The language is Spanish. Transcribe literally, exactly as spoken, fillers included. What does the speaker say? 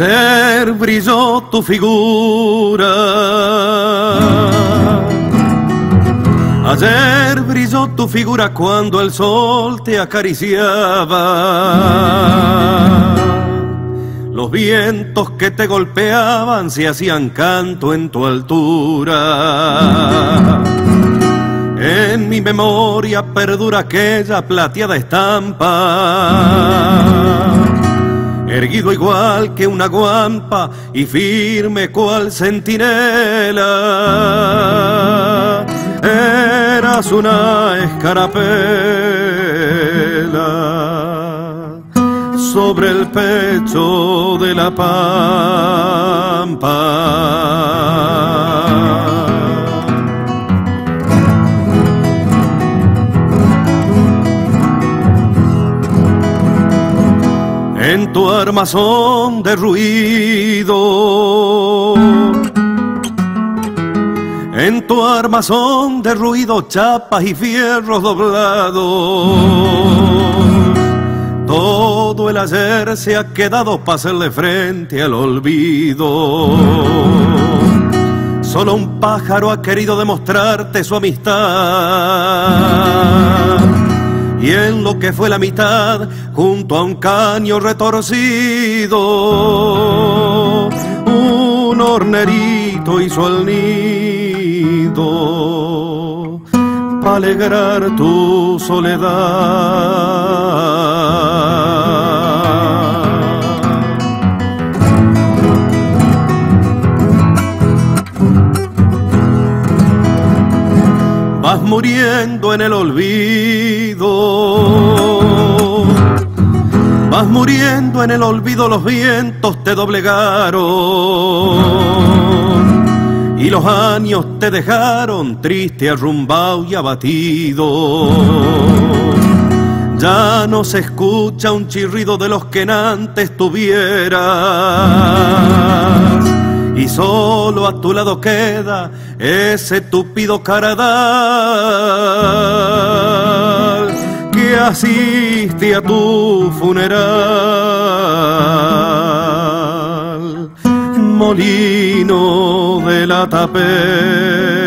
ayer brilló tu figura. Ayer brilló tu figura cuando el sol te acariciaba. Los vientos que te golpeaban se hacían canto en tu altura. En mi memoria perdura aquella plateada estampa, erguido igual que una guampa y firme cual centinela. Eras una escarapela sobre el pecho de la pampa. En tu armazón de ruido, en tu armazón de ruido, chapas y fierros doblados, todo el ayer se ha quedado para hacerle frente al olvido. Solo un pájaro ha querido demostrarte su amistad, y en lo que fue la mitad, junto a un caño retorcido, un hornerito hizo el nido para alegrar tu soledad. Vas muriendo en el olvido, vas muriendo en el olvido, los vientos te doblegaron y los años te dejaron triste, arrumbado y abatido. Ya no se escucha un chirrido de los que antes tuvieras, y solo a tu lado queda ese tupido caradal que asiste a tu funeral, molino de la tapera.